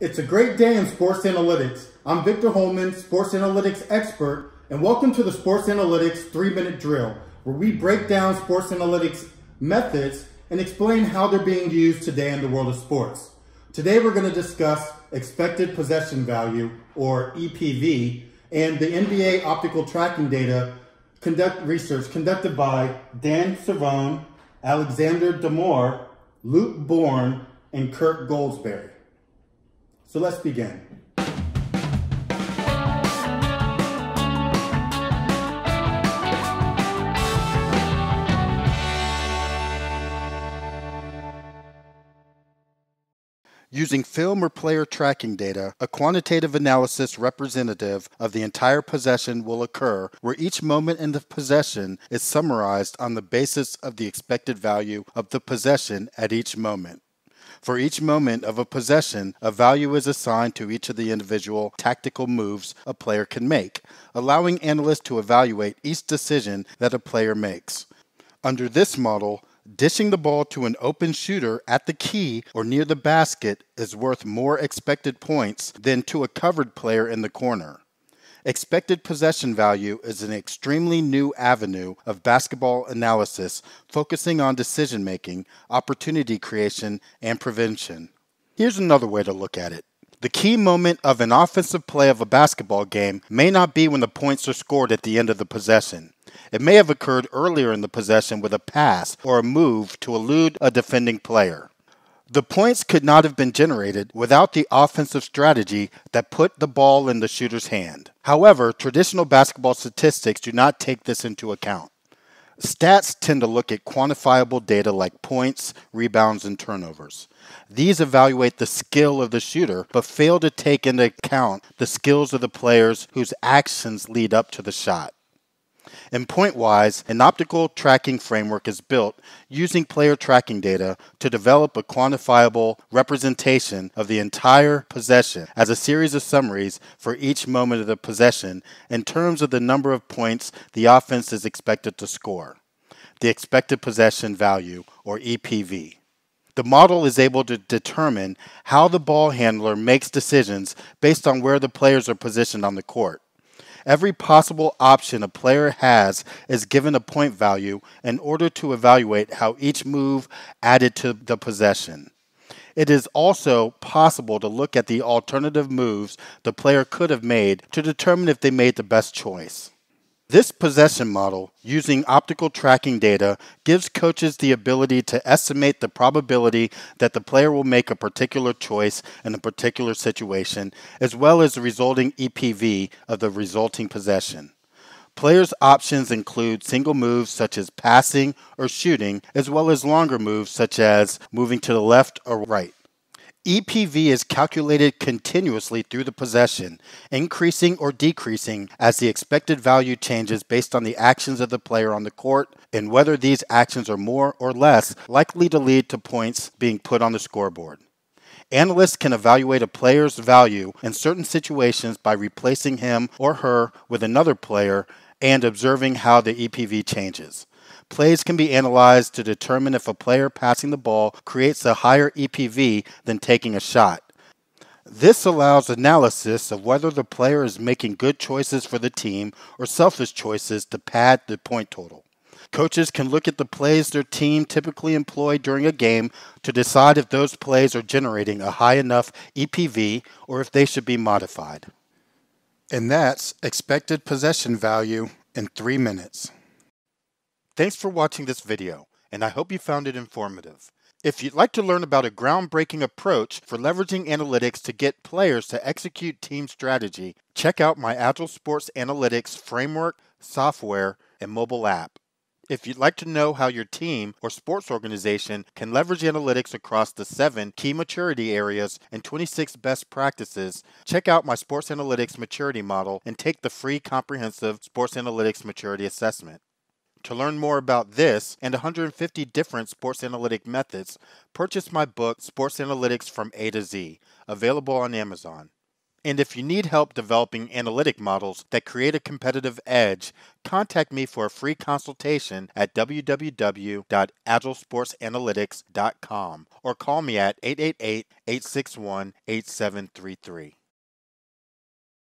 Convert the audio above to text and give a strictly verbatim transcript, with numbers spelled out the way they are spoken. It's a great day in sports analytics. I'm Victor Holman, sports analytics expert, and welcome to the Sports Analytics three minute drill, where we break down sports analytics methods and explain how they're being used today in the world of sports. Today we're going to discuss expected possession value, or E P V, and the N B A optical tracking data conduct research conducted by Dan Cervone, Alexander Damore, Luke Bourne, and Kurt Goldsberry. So let's begin. Using film or player tracking data, a quantitative analysis representative of the entire possession will occur, where each moment in the possession is summarized on the basis of the expected value of the possession at each moment. For each moment of a possession, a value is assigned to each of the individual tactical moves a player can make, allowing analysts to evaluate each decision that a player makes. Under this model, dishing the ball to an open shooter at the key or near the basket is worth more expected points than to a covered player in the corner. Expected possession value is an extremely new avenue of basketball analysis focusing on decision-making, opportunity creation, and prevention. Here's another way to look at it. The key moment of an offensive play of a basketball game may not be when the points are scored at the end of the possession. It may have occurred earlier in the possession with a pass or a move to elude a defending player. The points could not have been generated without the offensive strategy that put the ball in the shooter's hand. However, traditional basketball statistics do not take this into account. Stats tend to look at quantifiable data like points, rebounds, and turnovers. These evaluate the skill of the shooter, but fail to take into account the skills of the players whose actions lead up to the shot. In Pointwise, an optical tracking framework is built using player tracking data to develop a quantifiable representation of the entire possession as a series of summaries for each moment of the possession in terms of the number of points the offense is expected to score, the expected possession value, or E P V. The model is able to determine how the ball handler makes decisions based on where the players are positioned on the court. Every possible option a player has is given a point value in order to evaluate how each move added to the possession. It is also possible to look at the alternative moves the player could have made to determine if they made the best choice. This possession model, using optical tracking data, gives coaches the ability to estimate the probability that the player will make a particular choice in a particular situation, as well as the resulting E P V of the resulting possession. Players' options include single moves such as passing or shooting, as well as longer moves such as moving to the left or right. E P V is calculated continuously through the possession, increasing or decreasing as the expected value changes based on the actions of the player on the court and whether these actions are more or less likely to lead to points being put on the scoreboard. Analysts can evaluate a player's value in certain situations by replacing him or her with another player and observing how the E P V changes. Plays can be analyzed to determine if a player passing the ball creates a higher E P V than taking a shot. This allows analysis of whether the player is making good choices for the team or selfish choices to pad the point total. Coaches can look at the plays their team typically employ during a game to decide if those plays are generating a high enough E P V or if they should be modified. And that's expected possession value in three minutes. Thanks for watching this video, and I hope you found it informative. If you'd like to learn about a groundbreaking approach for leveraging analytics to get players to execute team strategy, check out my Agile Sports Analytics framework, software, and mobile app. If you'd like to know how your team or sports organization can leverage analytics across the seven key maturity areas and twenty-six best practices, check out my Sports Analytics Maturity Model and take the free comprehensive Sports Analytics Maturity Assessment. To learn more about this and one hundred fifty different sports analytic methods, purchase my book, Sports Analytics from A to Z, available on Amazon. And if you need help developing analytic models that create a competitive edge, contact me for a free consultation at w w w dot agile sports analytics dot com or call me at eight eight eight, eight six one, eight seven three three.